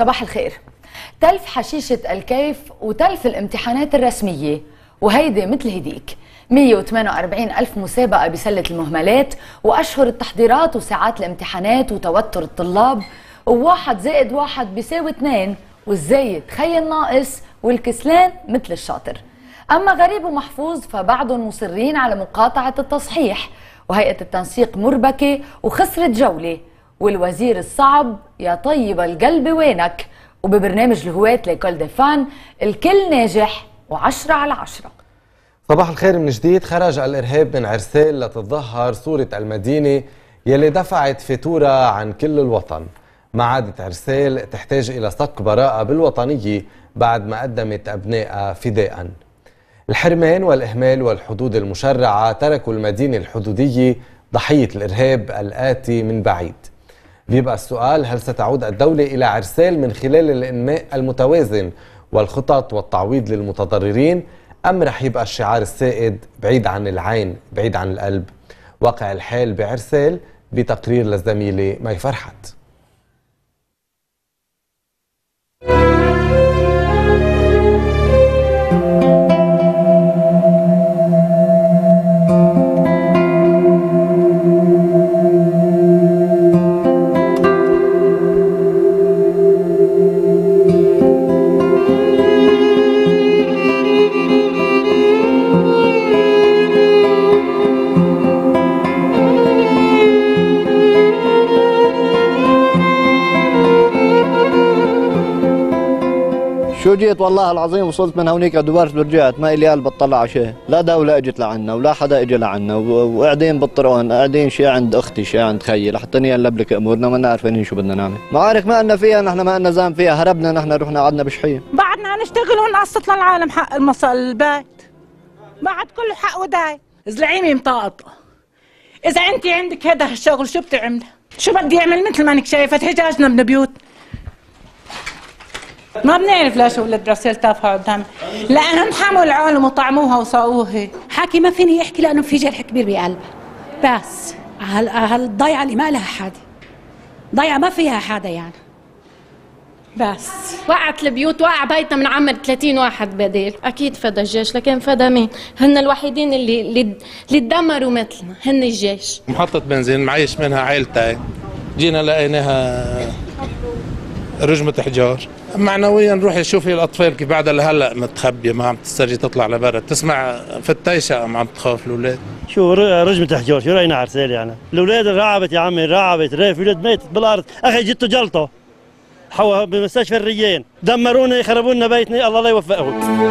صباح الخير. تلف حشيشة الكيف وتلف الامتحانات الرسمية وهيدي مثل هديك 148 ألف مسابقة بسلة المهملات وأشهر التحضيرات وساعات الامتحانات وتوتر الطلاب وواحد زائد واحد بيساوي 2 والزايد تخيل ناقص والكسلان مثل الشاطر. أما غريب ومحفوظ فبعدهم مصرين على مقاطعة التصحيح وهيئة التنسيق مربكة وخسرت جولة والوزير الصعب يا طيب القلب وينك. وببرنامج الهواة ليكول ديفان الكل ناجح و10 على 10. صباح الخير من جديد. خرج الإرهاب من عرسال لتتظهر صورة المدينة يلي دفعت فاتورة عن كل الوطن. معادة عرسال تحتاج إلى صك براءة بالوطنية بعد ما قدمت أبنائها فداء. الحرمان والإهمال والحدود المشرعة تركوا المدينة الحدودية ضحية الإرهاب الآتي من بعيد. بيبقى السؤال، هل ستعود الدولة إلى عرسال من خلال الإنماء المتوازن والخطط والتعويض للمتضررين، أم رح يبقى الشعار السائد بعيد عن العين بعيد عن القلب؟ واقع الحال بعرسال بتقرير للزميلة مي فرحت. شو جيت والله العظيم، وصلت من هونيك دورت ورجعت، ما الي قلب اطلع على شيء، لا دولة اجت لعنا ولا حدا اجى لعنا، وقاعدين بالطرقان، قاعدين شيء عند اختي شيء عند خيي، لحتى نقلبلك امورنا ما عارفين شو بدنا نعمل، معارك ما لنا فيها، نحن ما لنا زام فيها، هربنا نحن، رحنا قعدنا بشحيه، بعدنا عم نشتغل هون قصت للعالم حق البيت، بعد كله حق وداي، زلعيني مطاقطة، إذا أنت عندك هذا الشغل شو بتعملي؟ شو بدي أعمل مثل ما أنك شايفة حجاجنا من بيوت؟ ما بنعرف ليش ولد عرسال تافهه قدام، لانهم حموا العالم وطعموها وساقوها حكي ما فيني احكي لانه في جرح كبير بقلبها، بس هالضيعه اللي ما لها حدا، ضيعه ما فيها حدا يعني، بس وقعت البيوت، وقع بيتنا من عمر 30 واحد بديل، اكيد فدا الجيش، لكن فدا مين؟ هن الوحيدين اللي تدمروا مثلنا هن الجيش. محطة بنزين معيش منها عائلتي، جينا لقيناها رجمة حجار. معنويا روحي شوفي الاطفال كيف بعدها لهلا متخبيه، ما عم تسترجي تطلع لبرا، تسمع فتيشه عم تخاف الاولاد. شو رجمه حجار، شو راينا عرسال يعني؟ الاولاد رعبت يا عمي، رعبت ريف، اولاد ماتت بالارض، اخي جتوا جلطه حوا بمستشفى الريان، دمرونا يخربوا لنا بيتنا، الله لا يوفقهم.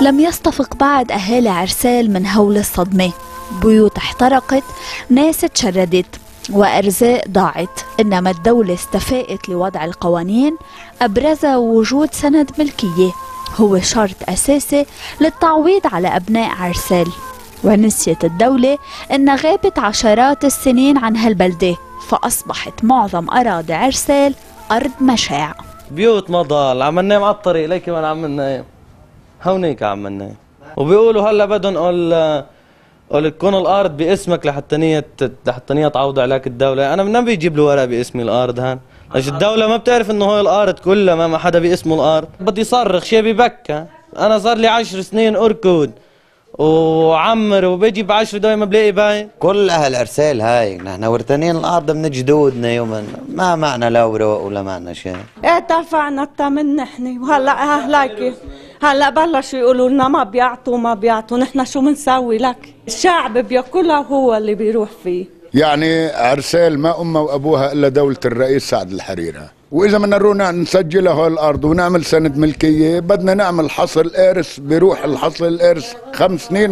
لم يستفق بعد أهالي عرسال من هول الصدمة، بيوت احترقت، ناس تشردت وأرزاق ضاعت، إنما الدولة استفاقت لوضع القوانين أبرزها وجود سند ملكية هو شرط أساسي للتعويض على أبناء عرسال، ونسيت الدولة إن غابت عشرات السنين عن هالبلدة فأصبحت معظم أراضي عرسال أرض مشاع. بيوت ما ضل، عم ننام على الطريق، ليك ما عم ننام هونيك عملنا، وبيقولوا هلا بدهم قول تكون الارض باسمك لحتى تعوض عليك الدوله، انا ما بيجيب له ورق باسمي الارض هان، ايش الدوله ما بتعرف انه هاي الارض كلها ما حدا باسمه الارض، بدي صرخ شي ببكى، انا صار لي 10 سنين اركض وعمر وبيجي ب10 دقايق ما بلاقي باين. كل اهل عرسال هاي نحن ورثانين الارض من جدودنا، يوما ما معنا لا وراء ولا معنا شيء. ايه دفعنا الثمن نحن، وهلا هلاكي هلا بلشوا يقولوا لنا ما بيعطوا ما بيعطوا، نحن شو بنسوي لك؟ الشعب بياكلها وهو اللي بيروح فيه. يعني عرسال ما امها وابوها الا دوله الرئيس سعد الحريري، واذا بدنا نروح نسجلها هاي الارض ونعمل سند ملكيه بدنا نعمل حصر ارث، بيروح الحصر ارث 5 سنين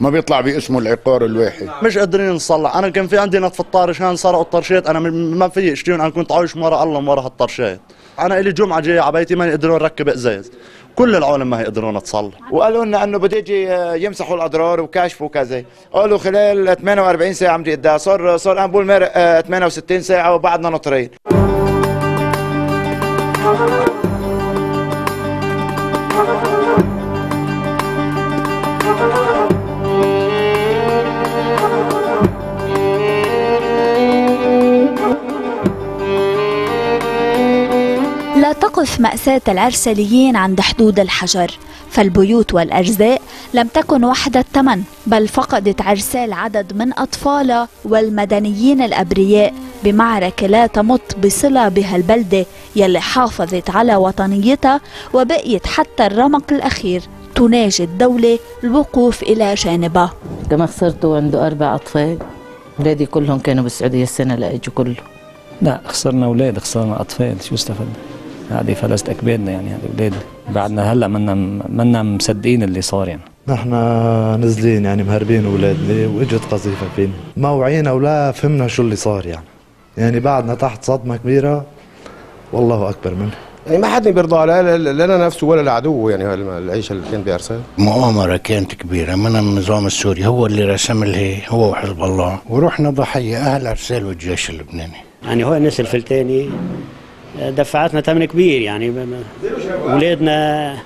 ما بيطلع باسمه العقار الواحد. مش قادرين نصلح، انا كان في عندي نطف الطارش هان سرقوا الطرشات، انا ما في اشتريهم، انا كنت عايش ورا الله ورا هالطرشات، انا الي جمعه جايه على بيتي ما يقدرون نركب ازاز، كل العالم ما يقدرون تصلح، وقالوا لنا انه بده يجي يمسحوا الاضرار وكشفوا كذا، قالوا خلال 48 ساعه عم يدعى، صار انا بقول 68 ساعه وبعدنا ناطرين. لا تقف مأساة العرسليين عند حدود الحجر، فالبيوت والأجزاء لم تكن وحدة الثمن، بل فقدت عرسال عدد من أطفالها والمدنيين الأبرياء بمعركة لا تمت بصلة بها البلدة يلي حافظت على وطنيتها وبقيت حتى الرمق الأخير تناجي الدولة الوقوف إلى جانبها. كما خسرتوا عنده 4 أطفال، أولادي كلهم كانوا بالسعودية السنة، لا إجوا كلهم. لا خسرنا أولاد، خسرنا أطفال، شو استفدنا؟ هذه فلست أكبادنا يعني، هذه أولادنا. بعدنا هلا منا مصدقين اللي صار يعني. نحن نزلين يعني مهربين أولادنا وإجت قذيفة فينا، ما وعينا ولا فهمنا شو اللي صار يعني. يعني بعدنا تحت صدمة كبيرة والله أكبر منه. يعني ما حد بيرضى لا نفسه ولا لعدوه يعني العيشة اللي كان بيرسل. مؤامرة كانت كبيرة من النظام السوري، هو اللي رسم لها هو وحزب الله، ورحنا ضحية أهل عرسال والجيش اللبناني. يعني هو الناس الفلتاني دفعتنا ثمن كبير يعني، أولادنا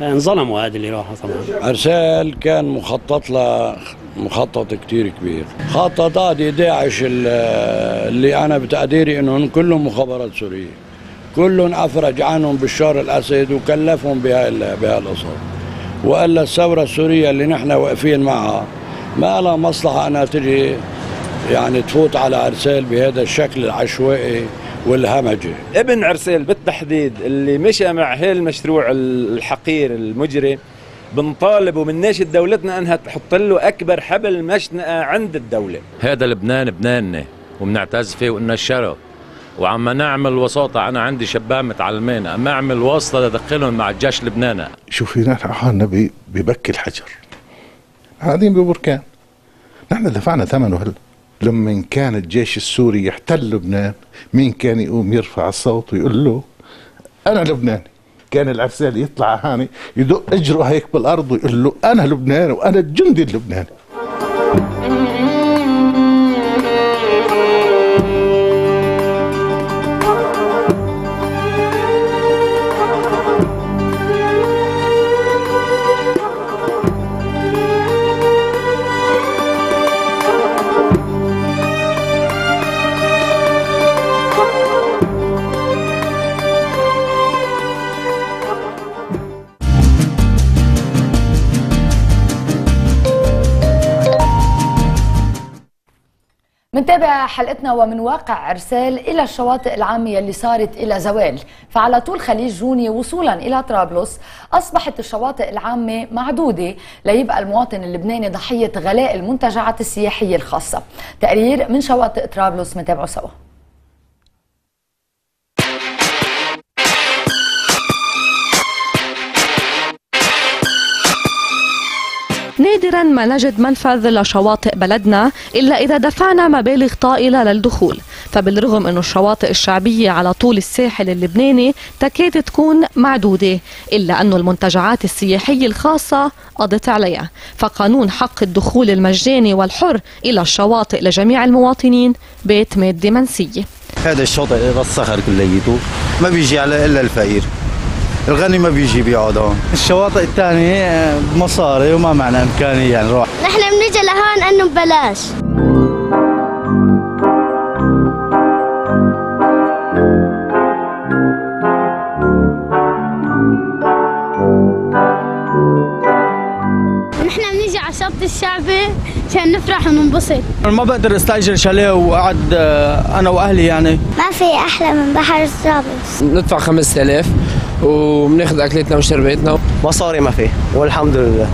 انظلموا هذا اللي راحوا طبعا. عرسال كان مخطط لها مخطط كتير كبير، خطط هذه داعش اللي أنا بتقديري إنهم كلهم مخابرات سورية، كلهم أفرج عنهم بشار الأسد وكلفهم بهالقصة، وإلا الثورة السورية اللي نحن واقفين معها ما لها مصلحة أنها تجي يعني تفوت على عرسال بهذا الشكل العشوائي والهمجي. ابن عرسال بالتحديد اللي مشى مع هالمشروع الحقير المجري، بنطالب ومناش دولتنا انها تحط له اكبر حبل مشنقه عند الدوله. هذا لبنان بناننا وبنعتز فيه وإنه شرف، وعم نعمل وساطه. انا عندي شباب متعلمين عم اعمل واسطه لدخلهم مع الجيش اللبناني. شوفينا حالنا ببكي الحجر، قاعدين ببركان، نحن دفعنا ثمنه. هلا لما كان الجيش السوري يحتل لبنان، مين كان يقوم يرفع الصوت ويقول له أنا لبناني؟ كان العرسال يطلع هاني يدق اجره هيك بالأرض ويقول له أنا لبناني وأنا الجندي اللبناني. منتابع حلقتنا ومن واقع عرسال إلى الشواطئ العامية اللي صارت إلى زوال، فعلى طول خليج جوني وصولا إلى طرابلس أصبحت الشواطئ العامة معدودة ليبقى المواطن اللبناني ضحية غلاء المنتجعات السياحية الخاصة. تقرير من شواطئ طرابلس منتابعه سوا. نادرا ما نجد منفذ لشواطئ بلدنا إلا إذا دفعنا مبالغ طائلة للدخول، فبالرغم أن الشواطئ الشعبية على طول الساحل اللبناني تكاد تكون معدودة، إلا أن المنتجعات السياحية الخاصة قضت عليها، فقانون حق الدخول المجاني والحر إلى الشواطئ لجميع المواطنين بيت مادة منسية. هذا الشاطئ بالصخر كليته ما بيجي على إلا الفقير، الغني ما بيجي بيقعد هون. الشواطئ الثانية مصاري وما معنا إمكانية يعني نروح. نحن بنيجي لهون إنه ببلاش. نحن بنيجي على الشط الشعبي عشان نفرح وننبسط. ما بقدر استأجر شاليه وقعد أنا وأهلي يعني. ما في أحلى من بحر طرابلس. ندفع 5000 وبناخذ اكلتنا وشربتنا، مصاري ما فيه والحمد لله.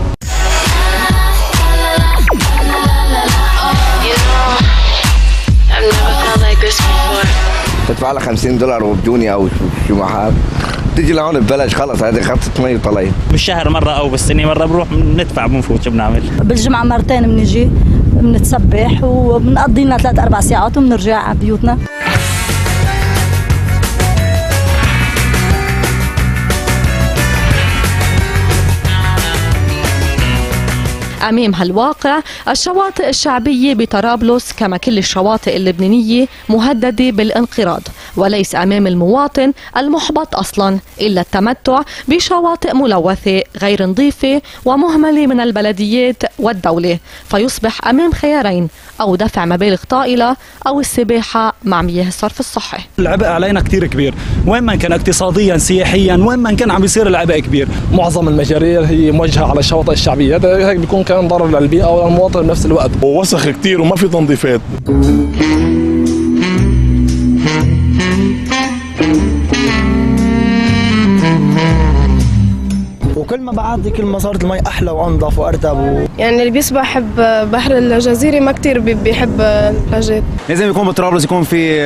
تدفع لها $50 وبدوني او شو معها، بتيجي لهون ببلاش خلص. هذه خطة مي وطلعين بالشهر مرة او بالسنة مرة، بنروح بندفع بنفوت. شو بنعمل؟ بالجمعة مرتين بنجي بنتسبح وبنقضي لنا 3-4 ساعات وبنرجع على بيوتنا. أمام هالواقع الشواطئ الشعبية بطرابلس كما كل الشواطئ اللبنانية مهددة بالانقراض، وليس أمام المواطن المحبط أصلا إلا التمتع بشواطئ ملوثة غير نظيفة ومهملة من البلديات والدولة، فيصبح أمام خيارين: أو دفع مبالغ طائلة أو السباحة مع مياه الصرف الصحي. العبء علينا كتير كبير، وين ما كان اقتصاديا سياحيا، وين ما كان عم يصير العبء كبير. معظم المشاريع هي موجهة على الشواطئ الشعبية، هذا هيك بيكون كان ضرر للبيئة والمواطن بنفس الوقت. ووسخ كتير وما في تنظيفات. وكل ما بعدي كل ما صارت المي احلى وانظف وارتب يعني اللي بيسبح بحر الجزيره ما كثير بيحب البلاجات. لازم يكون بطرابلس يكون في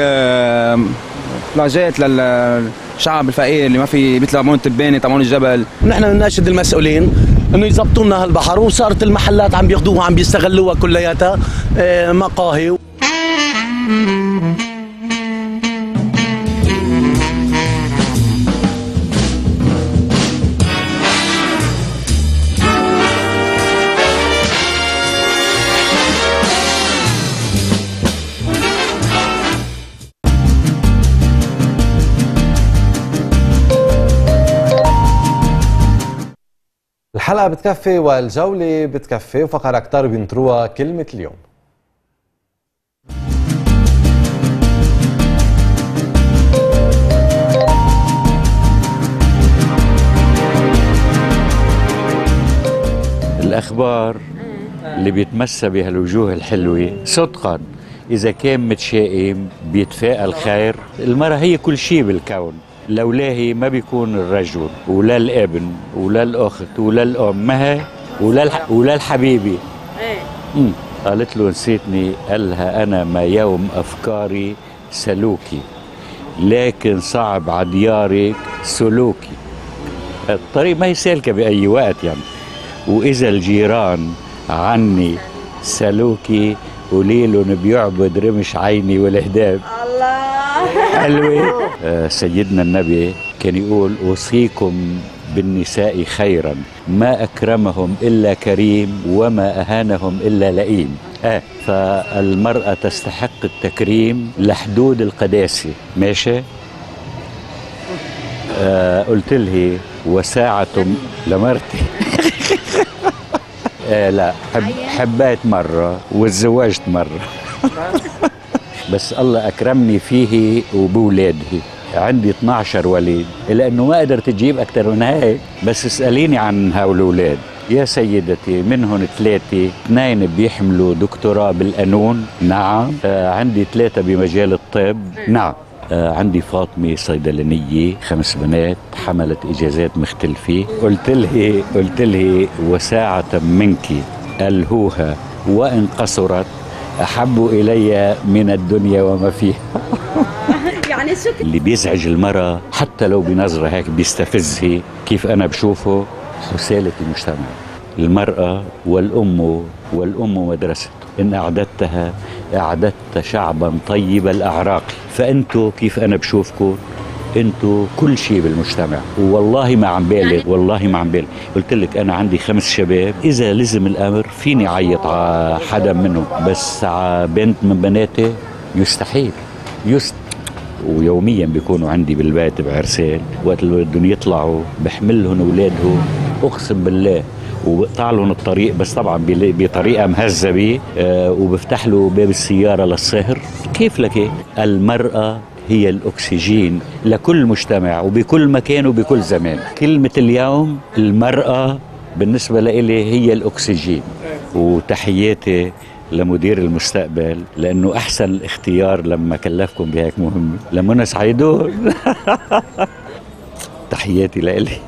بلاجات للشعب الفقير اللي ما في، مثل تبعون التبانه تبعون الجبل. نحن بنناشد المسؤولين انه يضبطوا لنا هالبحر، وصارت المحلات عم بياخذوها عم بيستغلوها كلياتها مقاهي. الحلقة بتكفي والجولة بتكفي، وفقرة أكتر بينطروها كلمة اليوم. الأخبار اللي بيتمسى بها الوجوه الحلوة صدقا إذا كان متشائم بيتفائل خير. المرأة هي كل شيء بالكون، لولاهي ما بيكون الرجل ولا الابن ولا الاخت ولا الام مها ولا الحبيبي. ايه قالت له نسيتني، قالها انا ما يوم افكاري سلوكي لكن صعب عديارك سلوكي. الطريق ما هي سالكه باي وقت يعني، واذا الجيران عني سلوكي قليل بيعبد رمش عيني والهداب. الله. سيدنا النبي كان يقول أوصيكم بالنساء خيرا، ما أكرمهم إلا كريم وما أهانهم إلا لئيم. فالمرأة تستحق التكريم لحدود القداسة. ماشي. قلت له وساعة لمرتي. لا حبيت مرة وتزوجت مرة. بس الله أكرمني فيه وبولاده، عندي 12 وليد، لأنه ما قدرت تجيب أكثر من هيك. بس اسأليني عن هالولاد يا سيدتي، منهم 3، 2 بيحملوا دكتوراه بالقانون. نعم. عندي 3 بمجال الطب. نعم. عندي فاطمة صيدلانية، 5 بنات حملت إجازات مختلفة. قلت لها وساعة منك ألهوها وإن قصرت أحب إلي من الدنيا وما فيها. يعني شكرا. اللي بيزعج المرأة حتى لو بنظرة هيك بيستفزها، كيف أنا بشوفه حسالة المجتمع. المرأة والأم مدرسته، إن أعددتها أعددت شعبا طيب الأعراق. فأنتوا كيف أنا بشوفكم، أنتوا كل شيء بالمجتمع. والله ما عم بالغ، والله ما عم بالغ. قلت لك أنا عندي 5 شباب، إذا لزم الأمر فيني عيط على حدا منهم، بس على بنت من بناتي يستحيل. ويوميا بيكونوا عندي بالبيت بعرسان، وقت اللي بدهم يطلعوا بحملهم أولادهم، أقسم بالله وبقطع لهم الطريق، بس طبعا بطريقه مهذبه، وبفتح له باب السياره للسهر. كيف لك المراه هي الاكسجين لكل مجتمع وبكل مكان وبكل زمان. كلمه اليوم المراه بالنسبه لإلي هي الاكسجين. وتحياتي لمدير المستقبل لانه احسن الاختيار لما كلفكم بهيك مهمه، لمنى سعيدون. تحياتي لإلي.